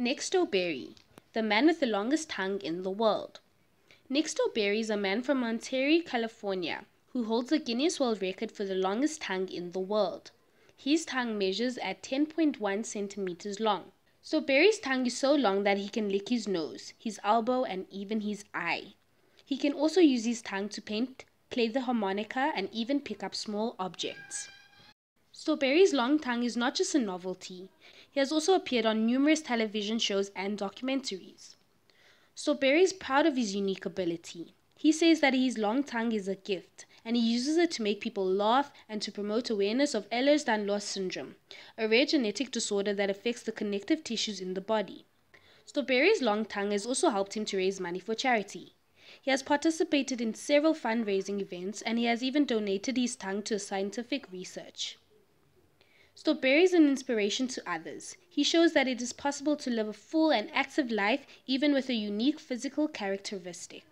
Nick Stoeberl, the man with the longest tongue in the world. Nick Stoeberl is a man from Monterey, California, who holds the Guinness World Record for the longest tongue in the world. His tongue measures at 10.1 centimeters long. Stoeberl's tongue is so long that he can lick his nose, his elbow, and even his eye. He can also use his tongue to paint, play the harmonica, and even pick up small objects. Stoeberl's long tongue is not just a novelty. He has also appeared on numerous television shows and documentaries. Stoeberl is proud of his unique ability. He says that his long tongue is a gift, and he uses it to make people laugh and to promote awareness of Ehlers-Danlos Syndrome, a rare genetic disorder that affects the connective tissues in the body. Stoeberl's long tongue has also helped him to raise money for charity. He has participated in several fundraising events, and he has even donated his tongue to scientific research. Stoeberl is an inspiration to others. He shows that it is possible to live a full and active life even with a unique physical characteristic.